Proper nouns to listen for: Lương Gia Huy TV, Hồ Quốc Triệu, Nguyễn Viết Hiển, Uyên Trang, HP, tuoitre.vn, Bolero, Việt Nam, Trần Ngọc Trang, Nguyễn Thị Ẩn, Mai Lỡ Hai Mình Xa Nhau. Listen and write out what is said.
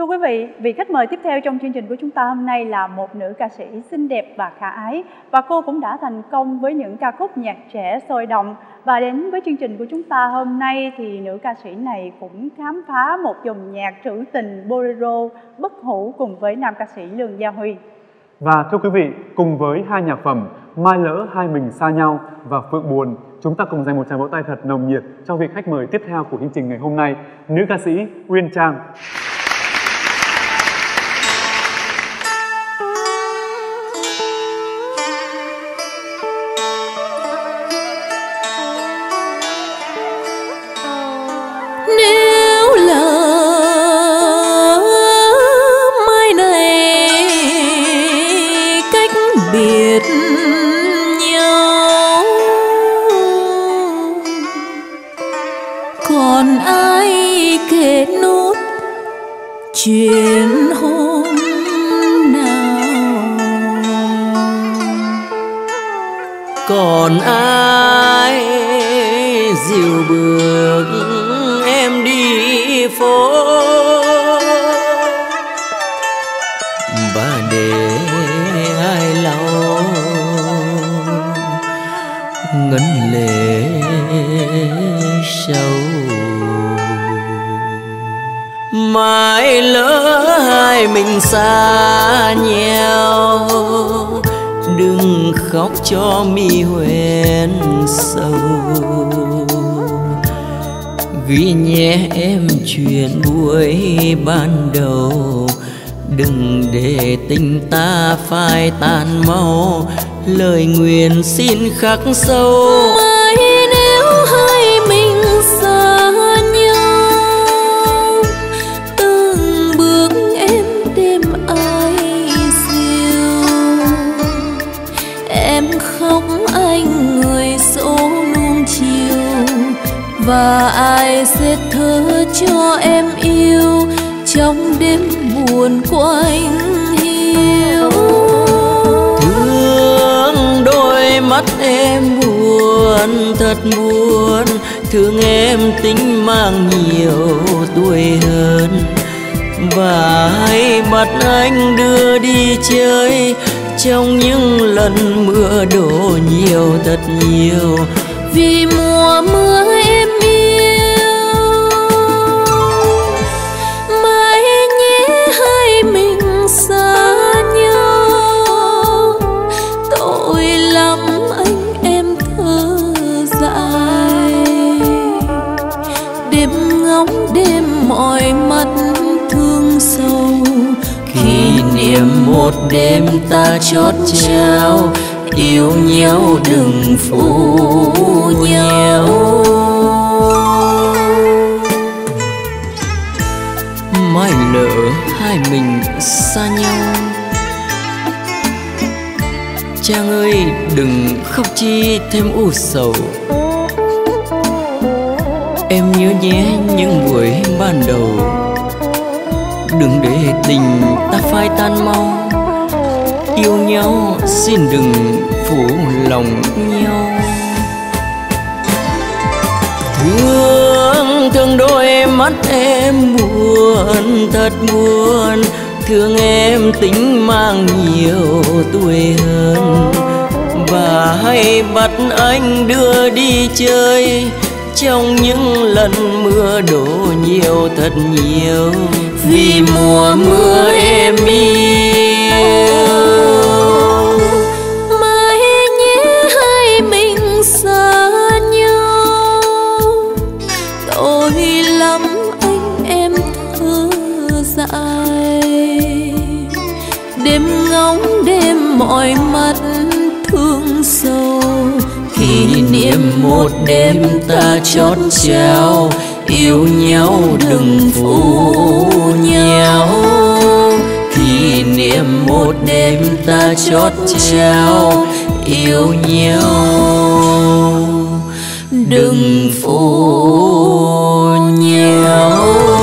Thưa quý vị, vị khách mời tiếp theo trong chương trình của chúng ta hôm nay là một nữ ca sĩ xinh đẹp và khả ái, và cô cũng đã thành công với những ca khúc nhạc trẻ sôi động. Và đến với chương trình của chúng ta hôm nay thì nữ ca sĩ này cũng khám phá một dòng nhạc trữ tình bolero bất hủ cùng với nam ca sĩ Lương Gia Huy. Và thưa quý vị, cùng với hai nhạc phẩm Mai Lỡ Hai Mình Xa Nhau và Phượng Buồn, chúng ta cùng dành một tràng vỗ tay thật nồng nhiệt cho vị khách mời tiếp theo của chương trình ngày hôm nay, nữ ca sĩ Uyên Trang. Chuyện hôm nào còn ai dìu bước em đi phố, và để ai lau ngấn lệ sầu. Mai lỡ hai mình xa nhau, đừng khóc cho mi hoen sầu. Ghi nhé em chuyện buổi ban đầu, đừng để tình ta phai tàn mau. Lời nguyện xin khắc sâu. Mai nếu hai mình xa nhau, anh người dỗ luôn chiều, và ai sẽ thơ cho em yêu trong đêm buồn của anh hiu. Thương đôi mắt em buồn, thật buồn. Thương em tính mang nhiều tuổi hơn, và hãy bắt anh đưa đi chơi trong những lần mưa đổ nhiều thật nhiều, vì mùa mưa em yêu. Mãi nhé hai mình xa nhau, tội lắm anh em thơ dại. Đêm ngóng đêm mỏi mắt thương sâu, kỷ niệm một đêm ta chót trao. Yêu nhau đừng phụ nhau, mai lỡ hai mình xa nhau. Trang ơi đừng khóc chi thêm u sầu, em nhớ nhé những buổi ban đầu. Đừng để tình ta phai tan mau, yêu nhau xin đừng phụ lòng nhau. Thương, thương đôi mắt em buồn, thật buồn. Thương em tính mang nhiều tuổi hơn, và hãy bắt anh đưa đi chơi trong những lần mưa đổ nhiều thật nhiều, vì mùa mưa em yêu. Mãi nhé hai mình xa nhau, tội lắm anh em thơ dại. Đêm ngóng đêm mỏi mắt thương sâu, kỷ niệm một đêm ta chót trao. Yêu nhau đừng phụ nhau, kỷ niệm một đêm ta chót trao. Yêu nhau đừng phụ nhau.